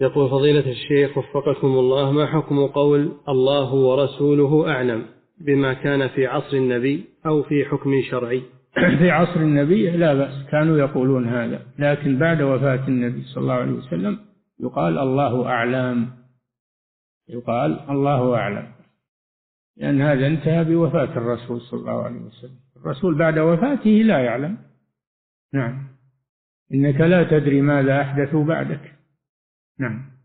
يقول فضيلة الشيخ وفقكم الله، ما حكم قول الله ورسوله أعلم بما كان في عصر النبي أو في حكم شرعي؟ في عصر النبي لا بأس، كانوا يقولون هذا، لكن بعد وفاة النبي صلى الله عليه وسلم يقال الله أعلم، يقال الله أعلم، لأن هذا انتهى بوفاة الرسول صلى الله عليه وسلم، الرسول بعد وفاته لا يعلم. نعم، إنك لا تدري ماذا أحدثوا بعدك. نعم.